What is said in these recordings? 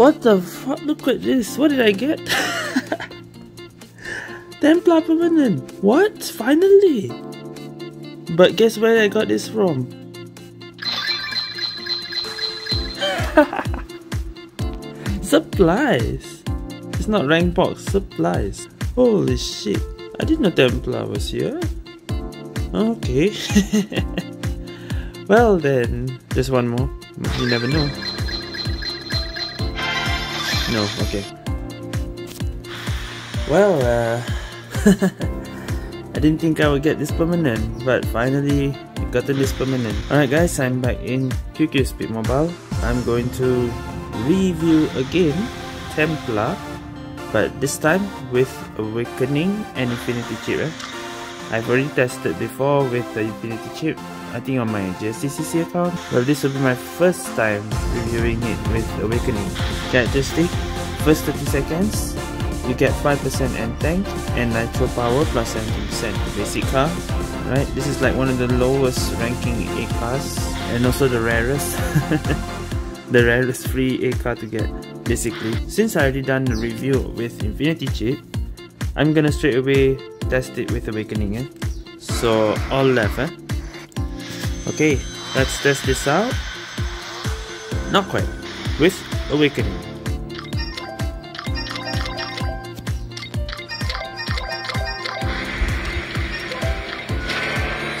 What the fuck? Look at this. What did I get? Templar permanent. What? Finally. But guess where I got this from? Supplies. It's not rank box. Supplies. Holy shit. I didn't know Templar was here. Okay. Well then, just one more. You never know. No, okay. Well, I didn't think I would get this permanent, but finally I've gotten this permanent. Alright guys, I'm back in QQ Speed Mobile. I'm going to review again Templar, but this time with Awakening and Infinity Chip. I've already tested before with the Infinity Chip, I think on my GSTCC account, but this will be my first time reviewing it with Awakening. Characteristic, first 30 seconds, you get 5% M Tank and Nitro Power plus 17% basic car. Right, this is like one of the lowest ranking A-cars and also the rarest. The rarest free A-car to get, basically. Since I already done the review with Infinity Chip, I'm gonna straight away test it with Awakening, eh? So all left, eh? Okay, let's test this out. Not quite. With Awakening.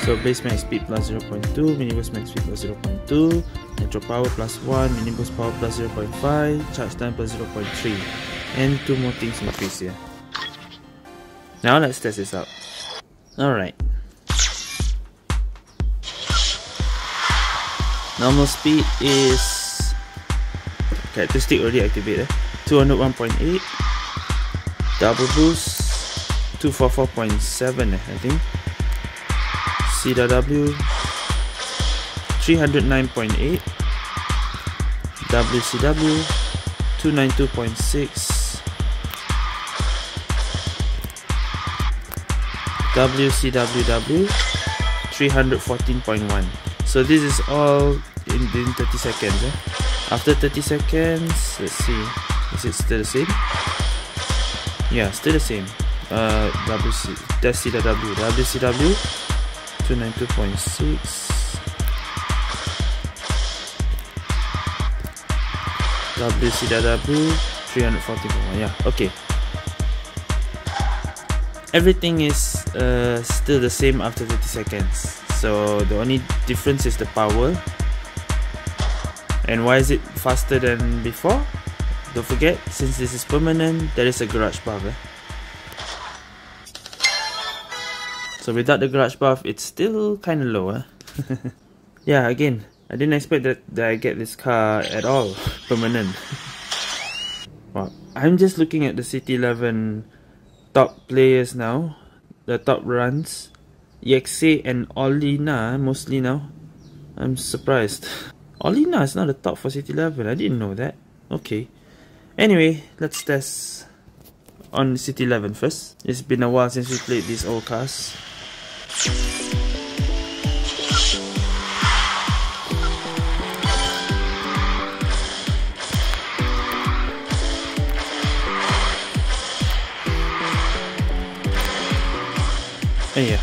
So base max speed plus 0.2, minibus max speed plus 0.2, nitro power plus 1, minibus power plus 0.5, charge time plus 0.3, and two more things increase here. Now let's test this out. Alright. Normal speed is characteristic already activated, 201.8, double boost 244.7, I think. CW 309.8, WCW 292.6. WCWW 314.1. So this is all in 30 seconds. Eh? After 30 seconds, let's see, is it still the same? Yeah, still the same. WCW 292.6, WCW 314.1. Yeah, okay. Everything is still the same after 30 seconds. So the only difference is the power. And why is it faster than before? Don't forget, since this is permanent, there is a garage buff. Eh? So without the garage buff, it's still kind of lower. Eh? Yeah, again, I didn't expect that I get this car at all permanent. Wow, I'm just looking at the City 11 top players now, the top runs, EXA and Olina mostly now. I'm surprised. Olina is not the top for City 11, I didn't know that. Okay. Anyway, let's test on City 11 first. It's been a while since we played these old cars. Yeah.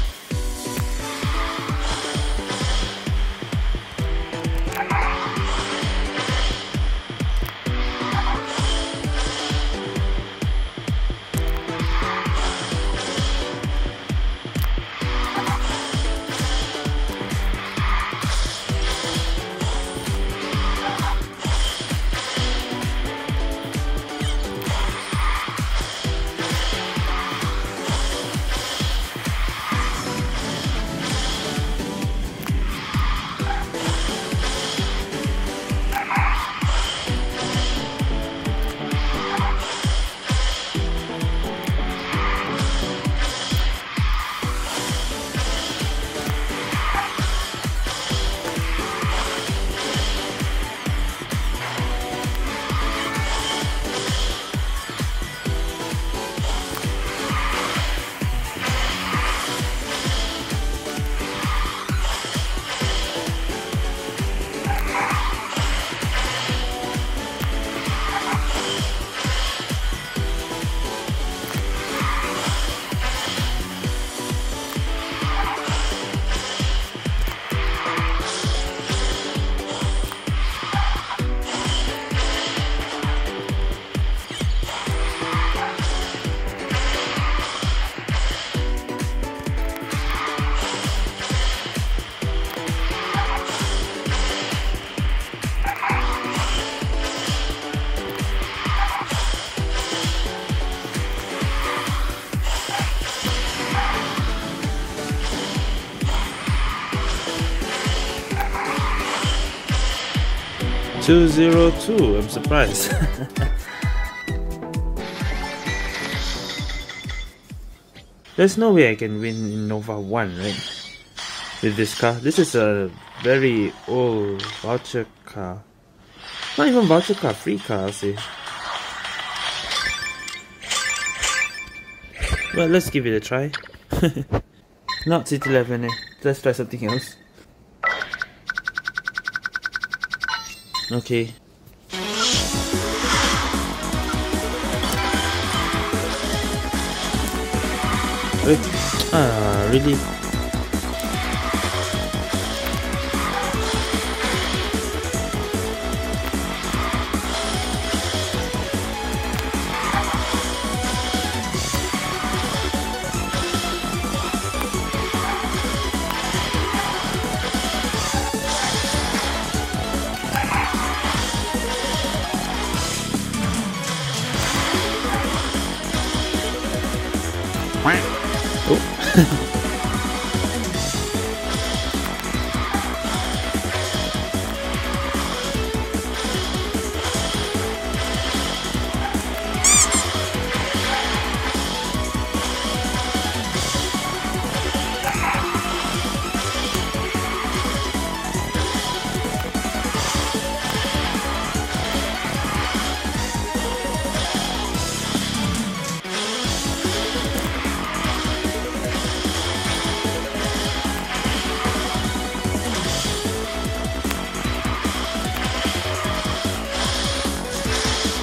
202. I'm surprised. There's no way I can win in Nova 1, right? With this car. This is a very old voucher car. Not even voucher car, free car, I'll say. Well, let's give it a try. Not City 11, eh? Let's try something else. Okay. Wait. Ah, really?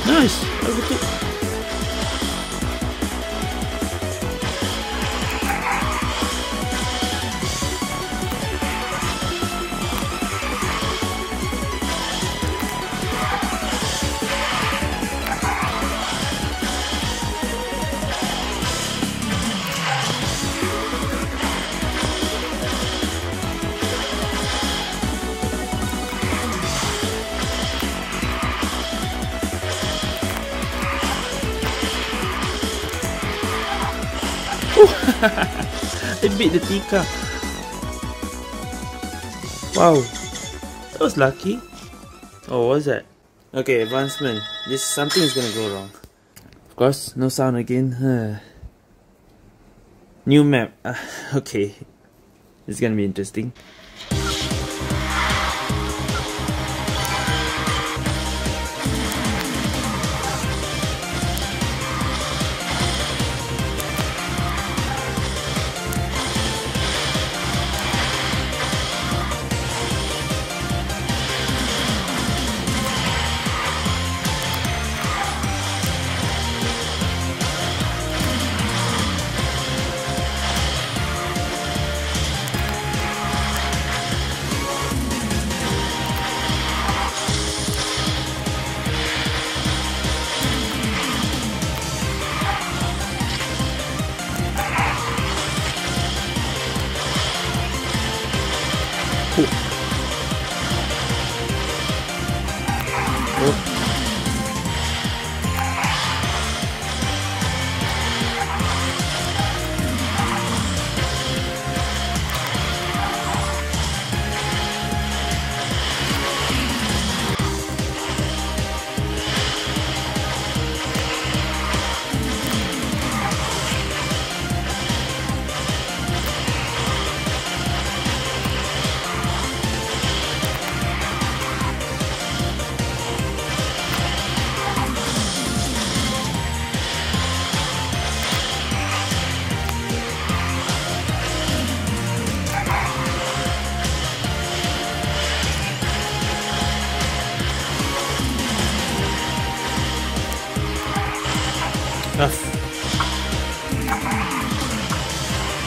Nice! I beat the T-cup. Wow, that was lucky. Oh, what was that? Okay, advancement. This something is gonna go wrong. Of course, no sound again. New map. Okay, it's gonna be interesting.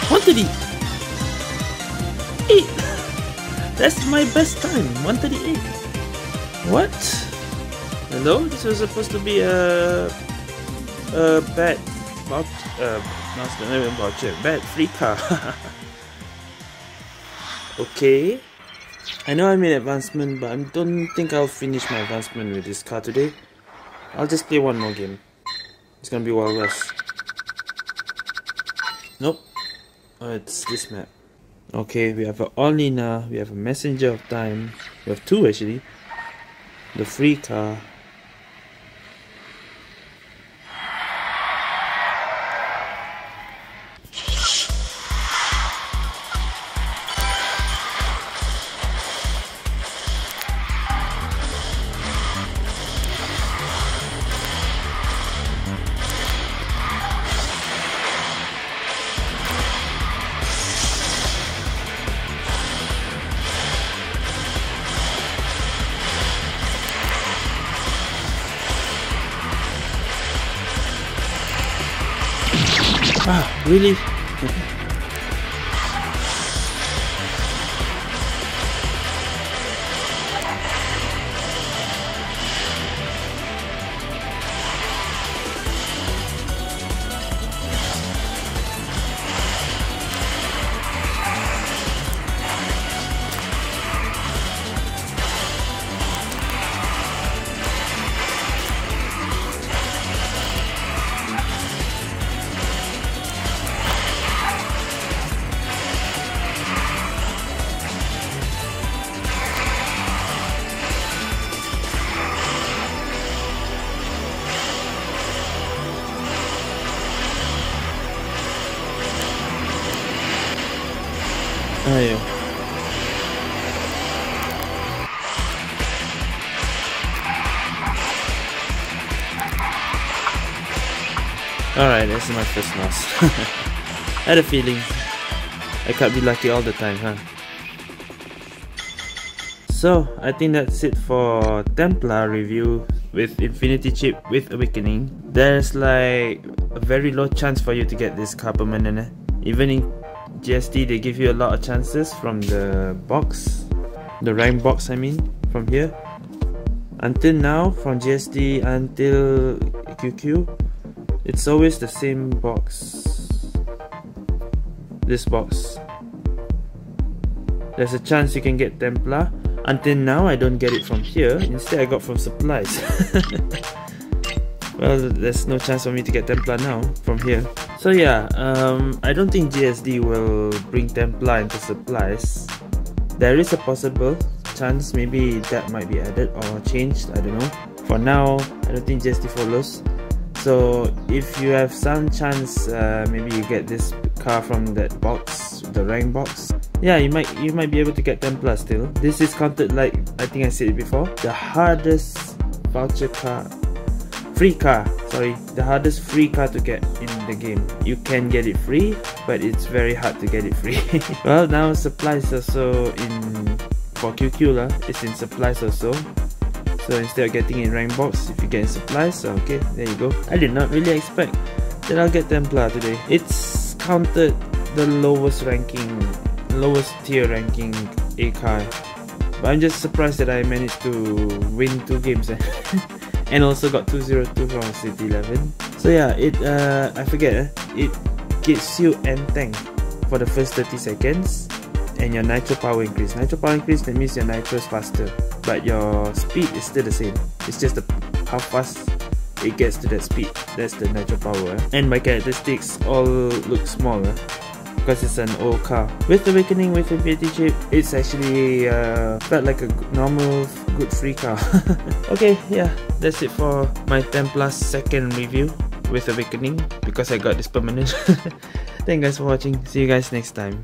What did he eat? That's my best time, 138. What? Hello? This was supposed to be a bad bad free car. Okay. I know I made advancement, but I don't think I'll finish my advancement with this car today. I'll just play one more game. It's gonna be Wild West. Nope. Oh, it's this map. Okay, we have an Olina, we have a Messenger of Time. We have two actually. the free car. Ah, really? Alright, this is my first loss. I had a feeling I can't be lucky all the time, huh? So, I think that's it for Templar review with Infinity Chip with Awakening. There's like a very low chance for you to get this car permanent, eh? Even in GSD, they give you a lot of chances from the box, the rank box I mean, from here. Until now, from GSD until QQ, it's always the same box. This box. There's a chance you can get Templar. Until now, I don't get it from here. Instead, I got from supplies. Well, there's no chance for me to get Templar now from here. So yeah, I don't think GSD will bring Templar into supplies. There is a possible chance. Maybe that might be added or changed. I don't know. For now, I don't think GSD follows. So if you have some chance, maybe you get this car from that box, the rank box. Yeah, you might be able to get Templar still. This is counted, like I think I said it before, the hardest voucher car, free car. Sorry, the hardest free car to get in the game. You can get it free, but it's very hard to get it free. Well, now supplies also in for QQ lah. It's in supplies also. So instead of getting in rank box, if you get in supplies, so okay, there you go. I did not really expect that I'll get Templar today. It's counted the lowest ranking, lowest tier ranking A-car. But I'm just surprised that I managed to win 2 games and also got 202 from City 11. So yeah, I forget, it gives you M Tank for the first 30 seconds and your Nitro Power increase. Nitro Power increase, that means your Nitro is faster, but your speed is still the same. It's just how fast it gets to that speed. That's the Nitro Power. And my characteristics all look smaller because it's an old car. With Awakening, with Infinity Chip, it's actually felt like a normal, good free car. Okay, yeah, that's it for my Templar's second review with Awakening because I got this permanent. Thank you guys for watching. See you guys next time.